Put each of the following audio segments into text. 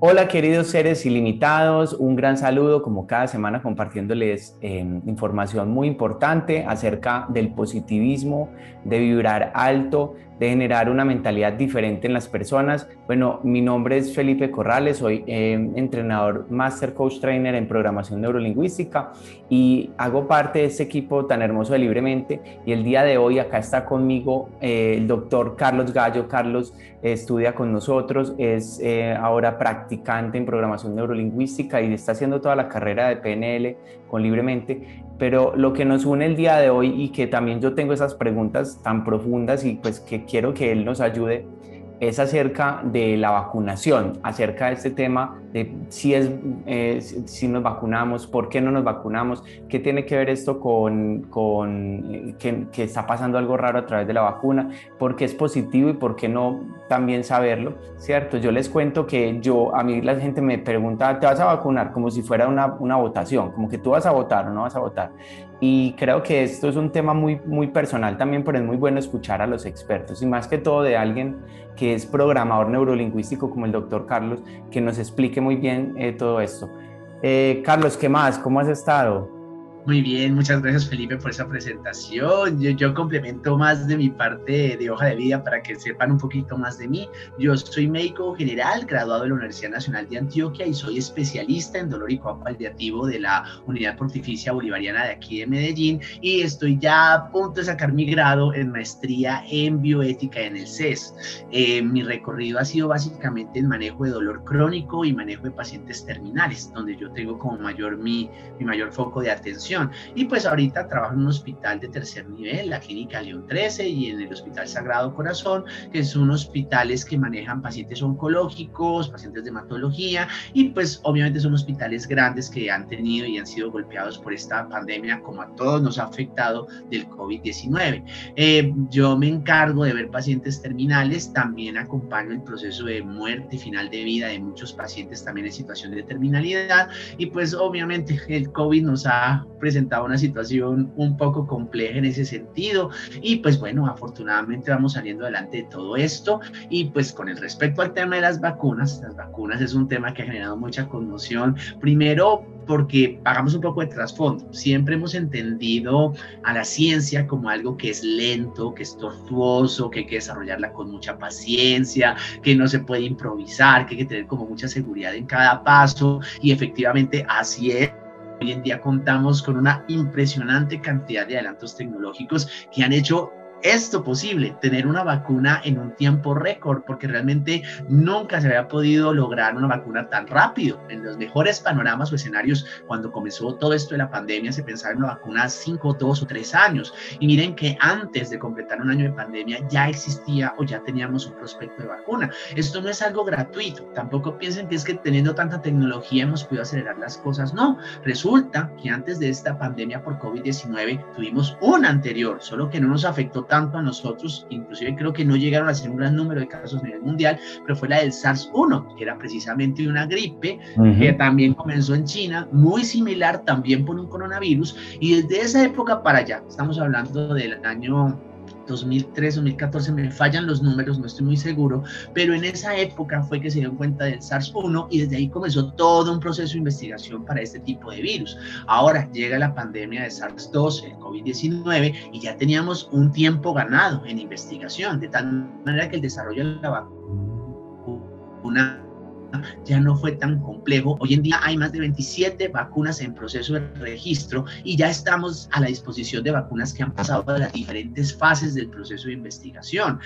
Hola queridos seres ilimitados, un gran saludo como cada semana compartiéndoles información muy importante acerca del positivismo, de vibrar alto, de generar una mentalidad diferente en las personas. Bueno, mi nombre es Felipe Corrales, soy entrenador, Master Coach Trainer en programación neurolingüística y hago parte de este equipo tan hermoso de LibreMente, y el día de hoy acá está conmigo el doctor Carlos Gallo. Carlos estudia con nosotros, es ahora practicante en programación neurolingüística y está haciendo toda la carrera de PNL con LibreMente, pero lo que nos une el día de hoy y que también yo tengo esas preguntas tan profundas y pues que quiero que él nos ayude es acerca de la vacunación, acerca de este tema de si nos vacunamos, por qué no nos vacunamos, qué tiene que ver esto con que está pasando algo raro a través de la vacuna, por qué es positivo y por qué no también saberlo, ¿cierto? Yo les cuento que a mí la gente me pregunta, ¿te vas a vacunar? Como si fuera una votación, como que tú vas a votar o no vas a votar. Y creo que esto es un tema muy personal también, pero es muy bueno escuchar a los expertos y más que todo de alguien que es programador neurolingüístico como el doctor Carlos, que nos explique muy bien todo esto. Carlos, ¿qué más? ¿Cómo has estado? Muy bien, muchas gracias Felipe por esa presentación. Yo complemento más de mi parte de hoja de vida para que sepan un poquito más de mí. Yo soy médico general, graduado de la Universidad Nacional de Antioquia y soy especialista en dolor y cuidado paliativo de la Unidad Pontificia Bolivariana de aquí de Medellín, y estoy ya a punto de sacar mi grado en maestría en bioética en el CES. Mi recorrido ha sido básicamente en manejo de dolor crónico y manejo de pacientes terminales, donde yo tengo como mayor mi mayor foco de atención. Y pues ahorita trabajo en un hospital de tercer nivel, la clínica León 13, y en el hospital Sagrado Corazón, que son hospitales que manejan pacientes oncológicos, pacientes de hematología, y pues obviamente son hospitales grandes que han tenido y han sido golpeados por esta pandemia, como a todos nos ha afectado del COVID-19. Yo me encargo de ver pacientes terminales, también acompaño el proceso de muerte y final de vida de muchos pacientes también en situación de terminalidad, y pues obviamente el COVID nos ha presentaba una situación un poco compleja en ese sentido, y pues bueno, afortunadamente vamos saliendo adelante de todo esto. Y pues con el respecto al tema de las vacunas es un tema que ha generado mucha conmoción, primero porque hagamos un poco de trasfondo. Siempre hemos entendido a la ciencia como algo que es lento, que es tortuoso, que hay que desarrollarla con mucha paciencia, que no se puede improvisar, que hay que tener como mucha seguridad en cada paso, y efectivamente así es. Hoy en día contamos con una impresionante cantidad de adelantos tecnológicos que han hecho esto posible, tener una vacuna en un tiempo récord, porque realmente nunca se había podido lograr una vacuna tan rápido. En los mejores panoramas o escenarios, cuando comenzó todo esto de la pandemia, se pensaba en una vacuna 5, 2 o 3 años, y miren que antes de completar un año de pandemia ya existía o ya teníamos un prospecto de vacuna. Esto no es algo gratuito, tampoco piensen que es que teniendo tanta tecnología hemos podido acelerar las cosas, no, resulta que antes de esta pandemia por COVID-19 tuvimos una anterior, solo que no nos afectó tanto a nosotros, inclusive creo que no llegaron a ser un gran número de casos a nivel mundial, pero fue la del SARS-1, que era precisamente una gripe, que también comenzó en China, muy similar también por un coronavirus, y desde esa época para allá, estamos hablando del año 2003, 2014, me fallan los números, no estoy muy seguro, pero en esa época fue que se dieron cuenta del SARS-1 y desde ahí comenzó todo un proceso de investigación para este tipo de virus. Ahora llega la pandemia de SARS-2, el COVID-19, y ya teníamos un tiempo ganado en investigación, de tal manera que el desarrollo de la vacuna ya no fue tan complejo. Hoy en día hay más de 27 vacunas en proceso de registro y ya estamos a la disposición de vacunas que han pasado por las diferentes fases del proceso de investigación.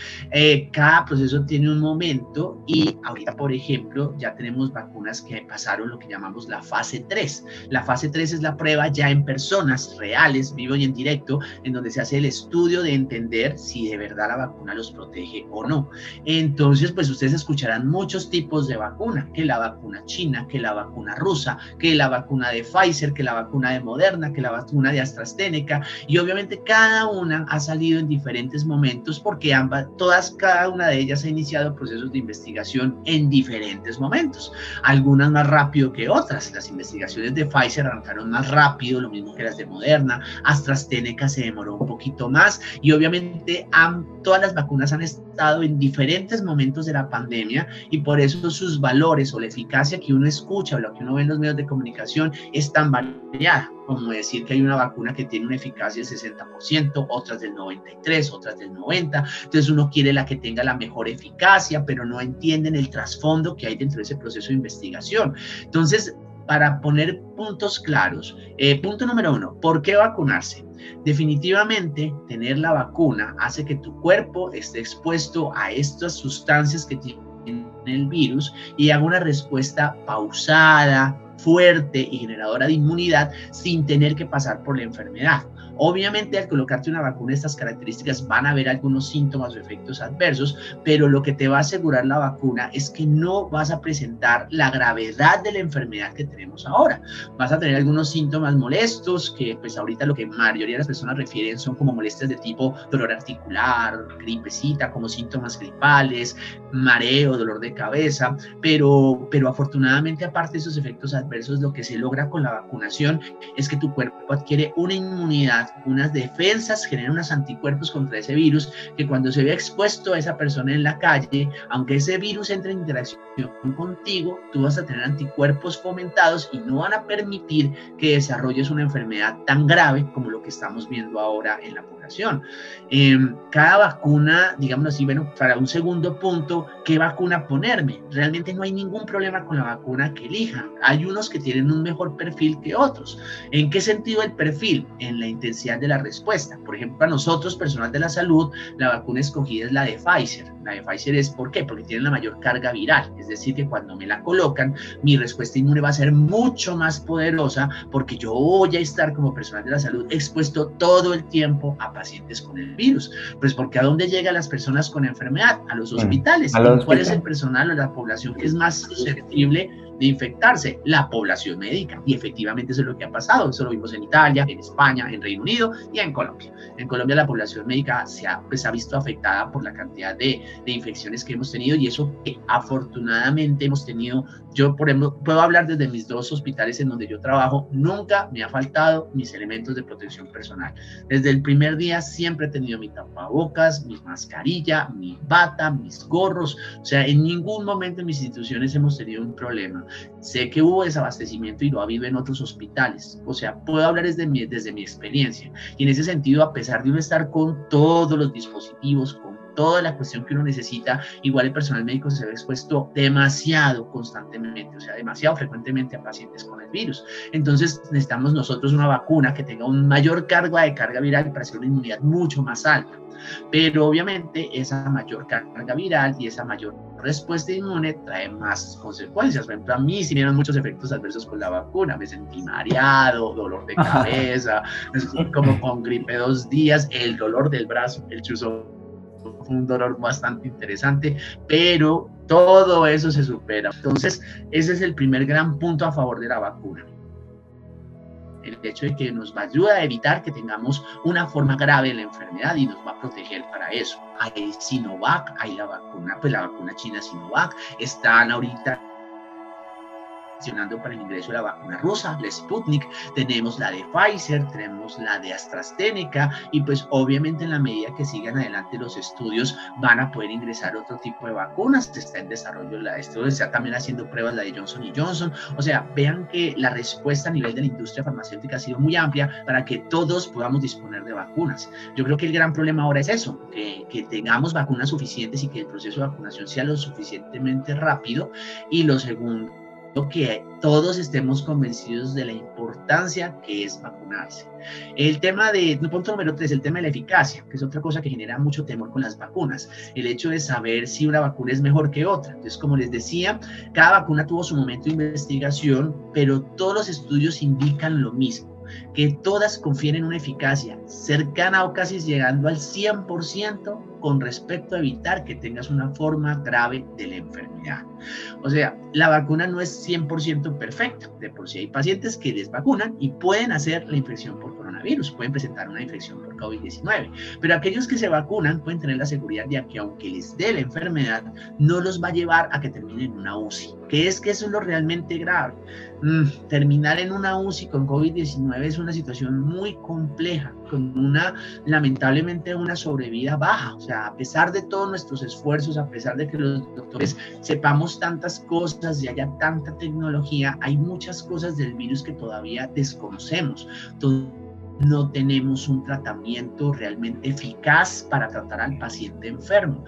Cada proceso tiene un momento, y ahorita, por ejemplo, ya tenemos vacunas que pasaron lo que llamamos la fase 3. La fase 3 es la prueba ya en personas reales, vivo y en directo, en donde se hace el estudio de entender si de verdad la vacuna los protege o no. Entonces, pues ustedes escucharán muchos tipos de vacunas, que la vacuna china, que la vacuna rusa, que la vacuna de Pfizer, que la vacuna de Moderna, que la vacuna de AstraZeneca, y obviamente cada una ha salido en diferentes momentos porque cada una de ellas ha iniciado procesos de investigación en diferentes momentos, algunas más rápido que otras. Las investigaciones de Pfizer arrancaron más rápido, lo mismo que las de Moderna. AstraZeneca se demoró un poquito más, y obviamente todas las vacunas han estado impactado en diferentes momentos de la pandemia y por eso sus valores o la eficacia que uno escucha o lo que uno ve en los medios de comunicación es tan variada, como decir que hay una vacuna que tiene una eficacia del 60%, otras del 93%, otras del 90%, entonces uno quiere la que tenga la mejor eficacia, pero no entienden el trasfondo que hay dentro de ese proceso de investigación. Entonces, para poner puntos claros, punto número uno, ¿por qué vacunarse? Definitivamente, tener la vacuna hace que tu cuerpo esté expuesto a estas sustancias que tienen el virus y haga una respuesta pausada, fuerte y generadora de inmunidad sin tener que pasar por la enfermedad. Obviamente, al colocarte una vacuna de estas características van a haber algunos síntomas o efectos adversos, pero lo que te va a asegurar la vacuna es que no vas a presentar la gravedad de la enfermedad que tenemos ahora. Vas a tener algunos síntomas molestos que pues ahorita lo que mayoría de las personas refieren son como molestias de tipo dolor articular, gripecita, como síntomas gripales, mareo, dolor de cabeza, pero afortunadamente aparte de esos efectos adversos lo que se logra con la vacunación es que tu cuerpo adquiere una inmunidad, unas defensas, generan unos anticuerpos contra ese virus que cuando se vea expuesto a esa persona en la calle, aunque ese virus entre en interacción contigo, tú vas a tener anticuerpos fomentados y no van a permitir que desarrolles una enfermedad tan grave como lo que estamos viendo ahora en la población. Cada vacuna, digamos así, bueno, para un segundo punto, ¿qué vacuna ponerme? Realmente no hay ningún problema con la vacuna que elija. Hay unos que tienen un mejor perfil que otros. ¿En qué sentido el perfil? En la intensidad de la respuesta. Por ejemplo, para nosotros, personal de la salud, la vacuna escogida es la de Pfizer. La de Pfizer es, ¿por qué? Porque tiene la mayor carga viral. Es decir, que cuando me la colocan, mi respuesta inmune va a ser mucho más poderosa porque yo voy a estar como personal de la salud expuesto todo el tiempo a pacientes con el virus. Pues porque ¿a dónde llegan las personas con enfermedad? A los hospitales. ¿Cuál es el personal o la población que es más susceptible de infectarse? La población médica. Y efectivamente eso es lo que ha pasado. Eso lo vimos en Italia, en España, en Reino Unido y en Colombia. En Colombia la población médica se ha visto afectada por la cantidad de infecciones que hemos tenido y eso que afortunadamente hemos tenido. Yo, por ejemplo, puedo hablar desde mis dos hospitales en donde yo trabajo. Nunca me ha faltado mis elementos de protección personal. Desde el primer día siempre he tenido mi tapabocas, mi mascarilla, mi bata, mis gorros. O sea, en ningún momento en mis instituciones hemos tenido un problema. Sé que hubo desabastecimiento y lo ha habido en otros hospitales. O sea, puedo hablar desde mi experiencia. Y en ese sentido, a pesar de uno estar con todos los dispositivos, con toda la cuestión que uno necesita, igual el personal médico se ve expuesto demasiado constantemente, o sea, demasiado frecuentemente a pacientes con el virus. Entonces necesitamos nosotros una vacuna que tenga un mayor carga viral para hacer una inmunidad mucho más alta. Pero obviamente esa mayor carga viral y esa mayor respuesta inmune trae más consecuencias. Por ejemplo, a mí sí me dieron muchos efectos adversos con la vacuna. Me sentí mareado, dolor de cabeza, como con gripe 2 días, el dolor del brazo, el chuzo. Fue un dolor bastante interesante, pero todo eso se supera. Entonces, ese es el primer gran punto a favor de la vacuna. El hecho de que nos va a ayudar a evitar que tengamos una forma grave de la enfermedad y nos va a proteger para eso. Hay Sinovac, hay la vacuna, pues la vacuna china Sinovac, están ahorita para el ingreso de la vacuna rusa, la Sputnik, tenemos la de Pfizer, tenemos la de AstraZeneca y pues obviamente en la medida que sigan adelante los estudios van a poder ingresar otro tipo de vacunas. Está en desarrollo la de esto, está también haciendo pruebas la de Johnson y Johnson. O sea, vean que la respuesta a nivel de la industria farmacéutica ha sido muy amplia para que todos podamos disponer de vacunas. Yo creo que el gran problema ahora es eso, que tengamos vacunas suficientes y que el proceso de vacunación sea lo suficientemente rápido. Y lo segundo, que todos estemos convencidos de la importancia que es vacunarse. El tema de, punto número 3, el tema de la eficacia, que es otra cosa que genera mucho temor con las vacunas, el hecho de saber si una vacuna es mejor que otra. Entonces, como les decía, cada vacuna tuvo su momento de investigación, pero todos los estudios indican lo mismo, que todas confieren una eficacia cercana o casi llegando al 100% con respecto a evitar que tengas una forma grave de la enfermedad. O sea, la vacuna no es 100% perfecta. De por sí hay pacientes que les vacunan y pueden hacer la infección por coronavirus, pueden presentar una infección por COVID-19, pero aquellos que se vacunan pueden tener la seguridad de que aunque les dé la enfermedad, no los va a llevar a que terminen en una UCI, que eso es lo realmente grave. Terminar en una UCI con COVID-19 es una situación muy compleja, con una, lamentablemente, una sobrevida baja. O sea, a pesar de todos nuestros esfuerzos, a pesar de que los doctores sepamos tantas cosas y haya tanta tecnología, hay muchas cosas del virus que todavía desconocemos. Entonces, no tenemos un tratamiento realmente eficaz para tratar al paciente enfermo.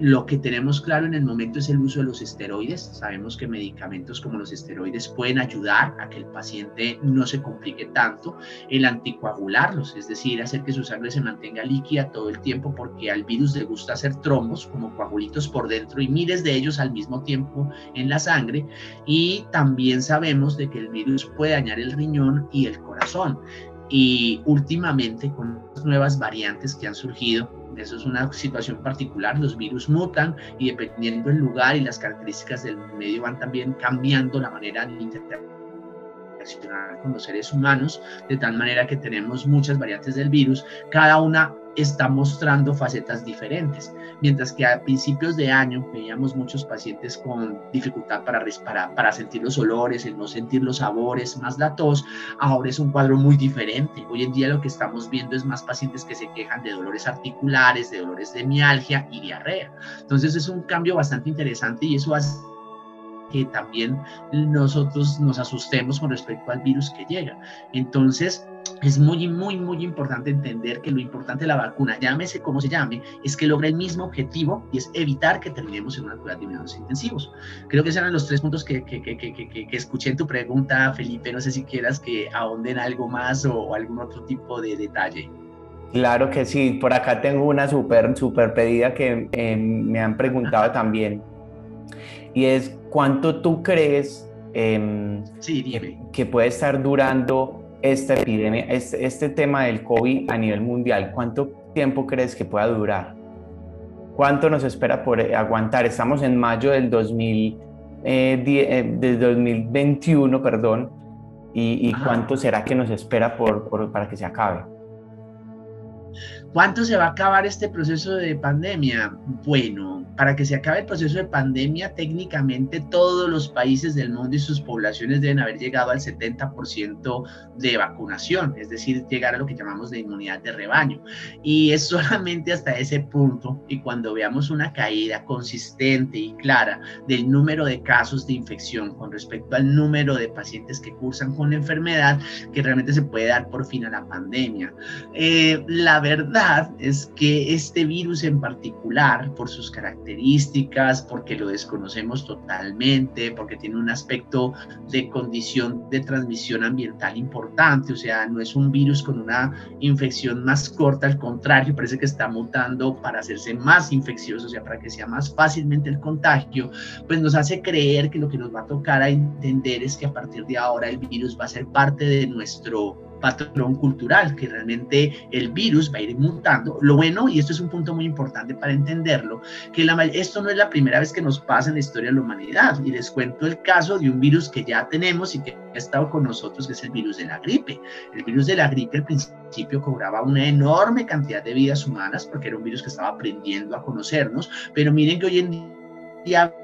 Lo que tenemos claro en el momento es el uso de los esteroides. Sabemos que medicamentos como los esteroides pueden ayudar a que el paciente no se complique tanto. El anticoagularlos, es decir, hacer que su sangre se mantenga líquida todo el tiempo, porque al virus le gusta hacer trombos, como coagulitos por dentro, y miles de ellos al mismo tiempo en la sangre. Y también sabemos de que el virus puede dañar el riñón y el corazón. Y últimamente, con las nuevas variantes que han surgido, eso es una situación particular, los virus mutan y dependiendo del lugar y las características del medio van también cambiando la manera de interaccionar con los seres humanos, de tal manera que tenemos muchas variantes del virus, cada una está mostrando facetas diferentes. Mientras que a principios de año veíamos muchos pacientes con dificultad para sentir los olores, el no sentir los sabores, más la tos, ahora es un cuadro muy diferente. Hoy en día lo que estamos viendo es más pacientes que se quejan de dolores articulares, de dolores de mialgia y diarrea. Entonces es un cambio bastante interesante y eso hace que también nosotros nos asustemos con respecto al virus que llega. Entonces, es muy, muy, muy importante entender que lo importante de la vacuna, llámese como se llame, es que logre el mismo objetivo y es evitar que terminemos en una unidad de cuidados intensivos. Creo que esos eran los tres puntos que escuché en tu pregunta, Felipe. No sé si quieras que ahonden algo más o algún otro tipo de detalle. Claro que sí. Por acá tengo una súper pedida que me han preguntado también. Y es, ¿cuánto tú crees que puede estar durando esta epidemia, este tema del COVID a nivel mundial? ¿Cuánto tiempo crees que pueda durar? ¿Cuánto nos espera por aguantar? Estamos en mayo del 2021, perdón, y ¿cuánto será que nos espera para que se acabe? ¿Cuánto se va a acabar este proceso de pandemia? Bueno, para que se acabe el proceso de pandemia, técnicamente todos los países del mundo y sus poblaciones deben haber llegado al 70% de vacunación, es decir, llegar a lo que llamamos de inmunidad de rebaño. Y es solamente hasta ese punto, y cuando veamos una caída consistente y clara del número de casos de infección con respecto al número de pacientes que cursan con la enfermedad, que realmente se puede dar por fin a la pandemia. La verdad es que este virus en particular, por sus características, porque lo desconocemos totalmente, porque tiene un aspecto de condición de transmisión ambiental importante, o sea, no es un virus con una infección más corta, al contrario, parece que está mutando para hacerse más infeccioso, o sea, para que sea más fácilmente el contagio, pues nos hace creer que lo que nos va a tocar a entender es que a partir de ahora el virus va a ser parte de nuestro patrón cultural, que realmente el virus va a ir mutando. Lo bueno, y esto es un punto muy importante para entenderlo, que esto no es la primera vez que nos pasa en la historia de la humanidad, y les cuento el caso de un virus que ya tenemos y que ha estado con nosotros, que es el virus de la gripe. El virus de la gripe al principio cobraba una enorme cantidad de vidas humanas porque era un virus que estaba aprendiendo a conocernos, pero miren que hoy en día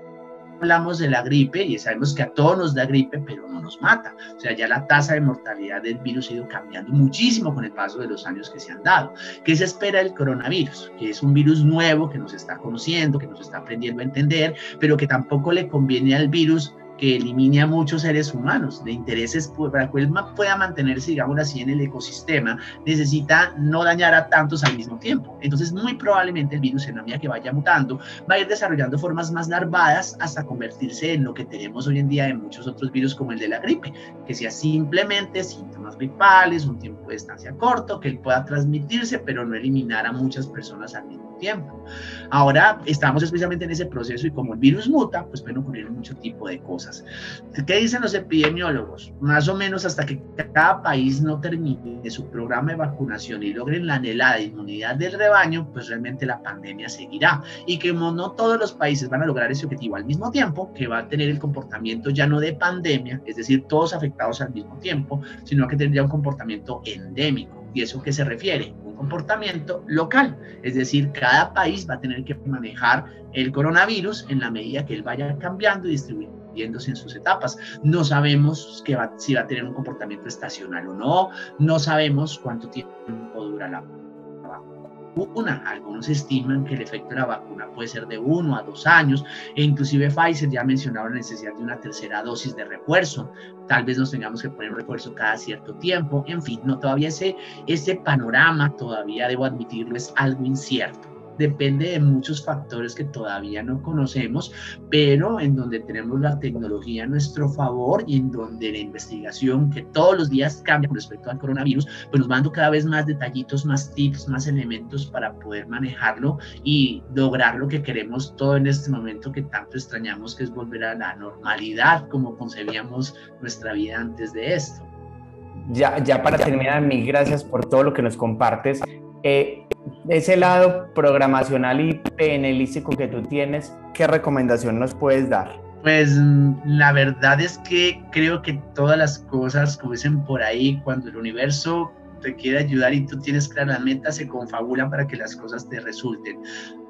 hablamos de la gripe y sabemos que a todos nos da gripe, pero no nos mata. O sea, ya la tasa de mortalidad del virus ha ido cambiando muchísimo con el paso de los años que se han dado. ¿Qué se espera del coronavirus? Que es un virus nuevo que nos está conociendo, que nos está aprendiendo a entender, pero que tampoco le conviene al virus que elimine a muchos seres humanos. De intereses para que él pueda mantenerse, digamos así, en el ecosistema, necesita no dañar a tantos al mismo tiempo. Entonces, muy probablemente el virus, en la medida que vaya mutando, va a ir desarrollando formas más larvadas hasta convertirse en lo que tenemos hoy en día en muchos otros virus, como el de la gripe, que sea simplemente síntomas gripales, un tiempo de estancia corto, que él pueda transmitirse, pero no eliminar a muchas personas al mismo tiempo. Ahora, estamos especialmente en ese proceso y como el virus muta, pues pueden ocurrir mucho tipo de cosas. ¿Qué dicen los epidemiólogos? Más o menos hasta que cada país no termine su programa de vacunación y logren la anhelada inmunidad del rebaño, pues realmente la pandemia seguirá. Y que no todos los países van a lograr ese objetivo al mismo tiempo, que va a tener el comportamiento ya no de pandemia, es decir, todos afectados al mismo tiempo, sino que tendría un comportamiento endémico. ¿Y eso qué se refiere? Un comportamiento local, es decir, cada país va a tener que manejar el coronavirus en la medida que él vaya cambiando y distribuyendo viéndose en sus etapas. No sabemos que si va a tener un comportamiento estacional o no, no sabemos cuánto tiempo dura la vacuna. Algunos estiman que el efecto de la vacuna puede ser de 1 a 2 años, e inclusive Pfizer ya ha mencionado la necesidad de una tercera dosis de refuerzo. Tal vez nos tengamos que poner un refuerzo cada cierto tiempo. En fin, no, todavía ese panorama, todavía debo admitirlo, es algo incierto. Depende de muchos factores que todavía no conocemos, pero en donde tenemos la tecnología a nuestro favor y en donde la investigación, que todos los días cambia con respecto al coronavirus, pues nos va dando cada vez más detallitos, más tips, más elementos para poder manejarlo y lograr lo que queremos todo en este momento que tanto extrañamos, que es volver a la normalidad como concebíamos nuestra vida antes de esto. Ya para terminar, mil gracias por todo lo que nos compartes. Ese lado programacional y PNLístico que tú tienes, ¿qué recomendación nos puedes dar? Pues la verdad es que creo que todas las cosas, como dicen por ahí, cuando el universo te quiere ayudar y tú tienes clara la meta, se confabulan para que las cosas te resulten.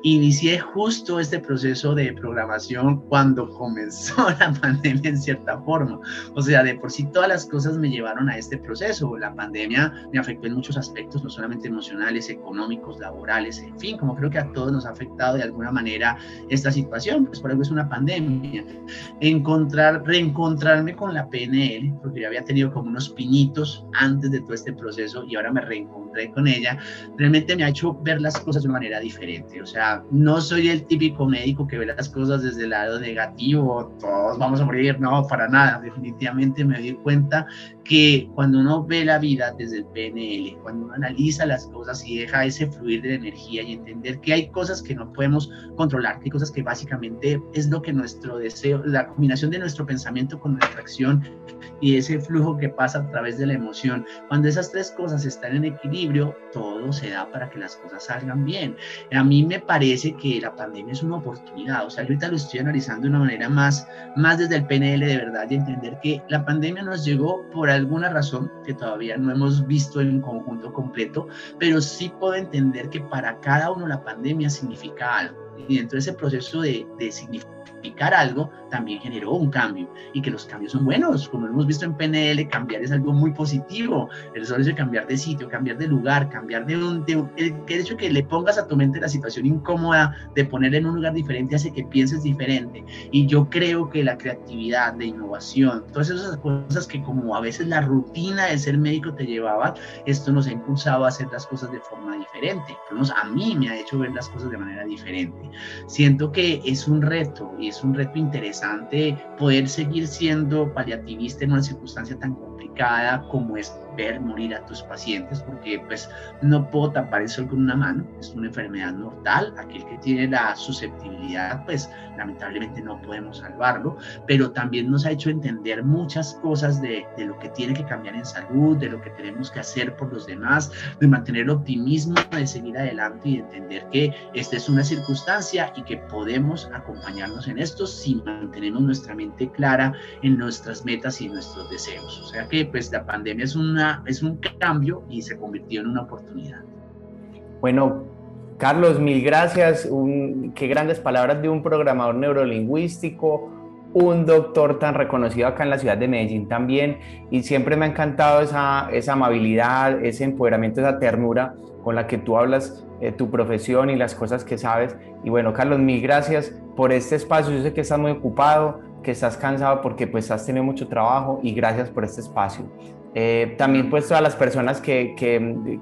Inicié justo este proceso de programación cuando comenzó la pandemia en cierta forma. O sea, de por sí todas las cosas me llevaron a este proceso. La pandemia me afectó en muchos aspectos, no solamente emocionales, económicos, laborales, en fin, como creo que a todos nos ha afectado de alguna manera esta situación, pues por algo es una pandemia. Reencontrarme con la PNL, porque yo había tenido como unos pinitos antes de todo este proceso y ahora me reencontré con ella, realmente me ha hecho ver las cosas de una manera diferente. O sea, no soy el típico médico que ve las cosas desde el lado negativo, todos vamos a morir, no, para nada. Definitivamente me doy cuenta que cuando uno ve la vida desde el PNL, cuando uno analiza las cosas y deja ese fluir de la energía y entender que hay cosas que no podemos controlar, que hay cosas que básicamente es lo que nuestro deseo, la combinación de nuestro pensamiento con nuestra acción y ese flujo que pasa a través de la emoción, cuando esas tres cosas están en equilibrio, todo se da para que las cosas salgan bien. A mí me parece que la pandemia es una oportunidad. O sea, yo ahorita lo estoy analizando de una manera más desde el PNL de verdad, y entender que la pandemia nos llegó por alguna razón que todavía no hemos visto en conjunto completo, pero sí puedo entender que para cada uno la pandemia significa algo, y dentro de ese proceso de significar algo también generó un cambio, y que los cambios son buenos. Como hemos visto en PNL, cambiar es algo muy positivo. El solo hecho de cambiar de sitio, cambiar de lugar, cambiar el hecho que le pongas a tu mente la situación incómoda de ponerla en un lugar diferente hace que pienses diferente, y yo creo que la creatividad, la innovación, todas esas cosas que como a veces la rutina de ser médico te llevaba, esto nos ha impulsado a hacer las cosas de forma diferente. A mí me ha hecho ver las cosas de manera diferente. Siento que es un reto, y es un reto interesante poder seguir siendo paliativista en una circunstancia tan complicada como es ver morir a tus pacientes, porque pues no puedo tapar el sol con una mano, es una enfermedad mortal. Aquel que tiene la susceptibilidad, pues lamentablemente no podemos salvarlo, pero también nos ha hecho entender muchas cosas de lo que tiene que cambiar en salud, de lo que tenemos que hacer por los demás, de mantener el optimismo, de seguir adelante y de entender que esta es una circunstancia y que podemos acompañarnos en esto si mantenemos nuestra mente clara en nuestras metas y en nuestros deseos. O sea que pues la pandemia es un cambio y se convirtió en una oportunidad. Bueno, Carlos, mil gracias. Qué grandes palabras de un programador neurolingüístico, un doctor tan reconocido acá en la ciudad de Medellín también, y siempre me ha encantado esa amabilidad, ese empoderamiento, esa ternura con la que tú hablas tu profesión y las cosas que sabes. Y bueno, Carlos, mil gracias por este espacio. Yo sé que estás muy ocupado, que estás cansado porque pues has tenido mucho trabajo, y gracias por este espacio. También pues a las personas que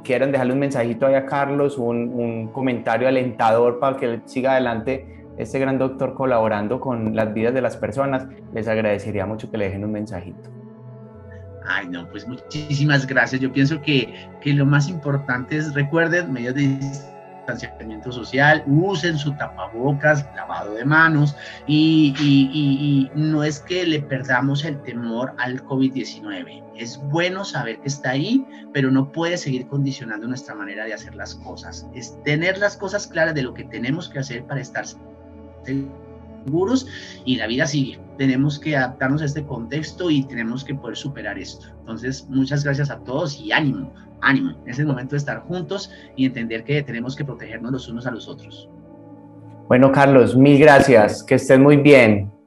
quieran dejarle un mensajito ahí a Carlos, un comentario alentador para que él siga adelante, este gran doctor colaborando con las vidas de las personas, les agradecería mucho que le dejen un mensajito. Ay, no, pues muchísimas gracias. Yo pienso que lo más importante es, recuerden, medios de distanciamiento social, usen su tapabocas, lavado de manos, y no es que le perdamos el temor al COVID-19. Es bueno saber que está ahí, pero no puede seguir condicionando nuestra manera de hacer las cosas. Es tener las cosas claras de lo que tenemos que hacer para estar seguros, y la vida sigue. Tenemos que adaptarnos a este contexto y tenemos que poder superar esto. Entonces, muchas gracias a todos y ánimo, ánimo. Es el momento de estar juntos y entender que tenemos que protegernos los unos a los otros. Bueno, Carlos, mil gracias. Que estén muy bien.